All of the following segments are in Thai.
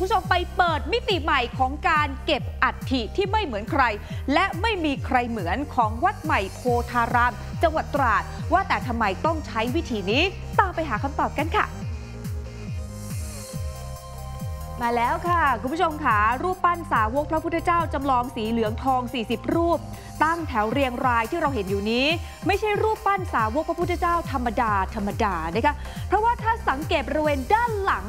คุณผู้ชมไปเปิดมิติใหม่ของการเก็บอัฐิที่ไม่เหมือนใครและไม่มีใครเหมือนของวัดใหม่โพธารามจังหวัดตราดว่าแต่ทำไมต้องใช้วิธีนี้ตามไปหาคำตอบกันค่ะมาแล้วค่ะคุณผู้ชมค่ะรูปปั้นสาวกพระพุทธเจ้าจำลองสีเหลืองทอง40รูปตั้งแถวเรียงรายที่เราเห็นอยู่นี้ไม่ใช่รูปปั้นสาวกพระพุทธเจ้าธรรมดานะคะเพราะว่าถ้าสังเกตบริเวณด้านหลัง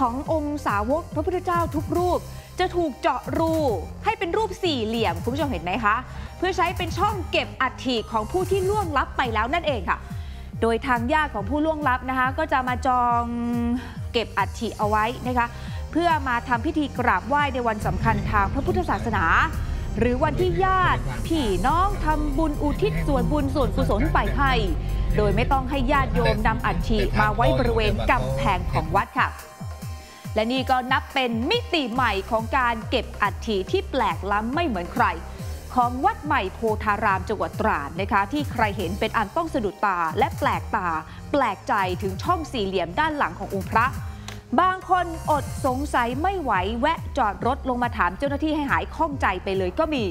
ขององค์สาวกพระพุทธเจ้าทุกรูปจะถูกเจาะรูให้เป็นรูปสี่เหลี่ยมคุณผู้ชมเห็นไหมคะเพื่อใช้เป็นช่องเก็บอัฐิของผู้ที่ล่วงลับไปแล้วนั่นเองค่ะโดยทางญาติของผู้ล่วงลับนะคะก็จะมาจองเก็บอัฐิเอาไว้นะคะเพื่อมาทำพิธีกราบไหว้ในวันสำคัญทางพระพุทธศาสนาหรือวันที่ญาติพี่น้องทำบุญอุทิศส่วนบุญส่วนกุศลไปให้โดยไม่ต้องให้ญาติโยมนำอัฐิมาไว้บริเวณกำแพงของวัดค่ะและนี่ก็นับเป็นมิติใหม่ของการเก็บอัฐิที่แปลกล้ำไม่เหมือนใครของวัดใหม่โพธารามจังหวัดตราดนะคะที่ใครเห็นเป็นอันต้องสะดุดตาและแปลกตาแปลกใจถึงช่องสี่เหลี่ยมด้านหลังขององค์พระบางคนอดสงสัยไม่ไหวแวะจอดรถลงมาถามเจ้าหน้าที่ให้หายข้องใจไปเลยก็มี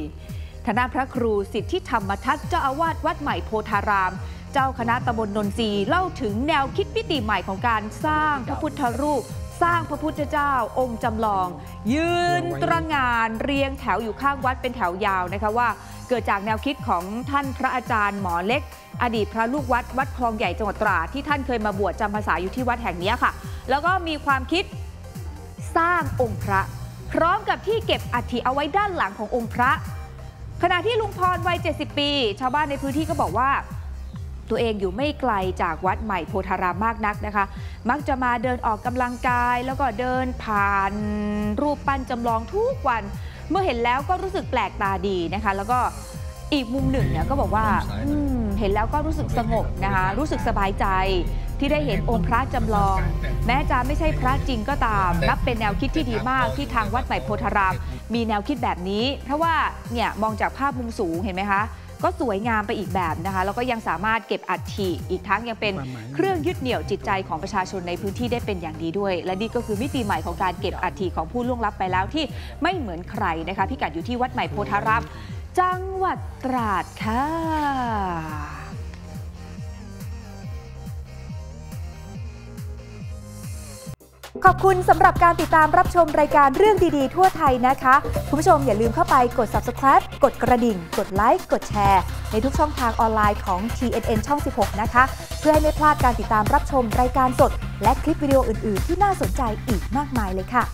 ทนายพระครูสิทธิธรรมทัศน์เจ้าอาวาสวัดใหม่โพธารามเจ้าคณะตำบลนนทรีเล่าถึงแนวคิดมิติใหม่ของการสร้างพระพุทธรูปสร้างพระพุทธเจ้าองค์จำลองยืนตระหง่านเรียงแถวอยู่ข้างวัดเป็นแถวยาวนะคะว่าเกิดจากแนวคิดของท่านพระอาจารย์หมอเล็กอดีตพระลูกวัดวัดคลองใหญ่จังหวัดตราดที่ท่านเคยมาบวชจำพรรษาอยู่ที่วัดแห่งนี้ค่ะแล้วก็มีความคิดสร้างองค์พระพร้อมกับที่เก็บอัฐิเอาไว้ด้านหลังขององค์พระขณะที่ลุงพรวัย70ปีชาวบ้านในพื้นที่ก็บอกว่าตัวเองอยู่ไม่ไกลจากวัดใหม่โพธารามมากนักนะคะมักจะมาเดินออกกำลังกายแล้วก็เดินผ่านรูปปั้นจำลองทุกวันเมื่อเห็นแล้วก็รู้สึกแปลกตาดีนะคะแล้วก็อีกมุมหนึ่งเนี่ยก็บอกว่าเห็นแล้วก็รู้สึกสงบนะคะรู้สึกสบายใจที่ได้เห็นองค์พระจำลองแม้จะไม่ใช่พระจริงก็ตามนับเป็นแนวคิดที่ดีมากที่ทางวัดใหม่โพธารามมีแนวคิดแบบนี้เพราะว่าเนี่ยมองจากภาพมุมสูงเห็นไหมคะก็สวยงามไปอีกแบบนะคะแล้วก็ยังสามารถเก็บอัฐิอีกทั้งยังเป็นเครื่องยึดเหนี่ยวจิตใจของประชาชนในพื้นที่ได้เป็นอย่างดีด้วยและนี่ก็คือมิติใหม่ของการเก็บอัฐิของผู้ล่วงลับไปแล้วที่ไม่เหมือนใครนะคะพิกัดอยู่ที่วัดใหม่โพธารามจังหวัดตราดค่ะขอบคุณสำหรับการติดตามรับชมรายการเรื่องดีๆทั่วไทยนะคะคุณผู้ชมอย่าลืมเข้าไปกด subscribe กดกระดิ่งกดไลค์กดแชร์ในทุกช่องทางออนไลน์ของ TNN ช่อง 16 นะคะเพื่อให้ไม่พลาดการติดตามรับชมรายการสดและคลิปวิดีโออื่นๆที่น่าสนใจอีกมากมายเลยค่ะ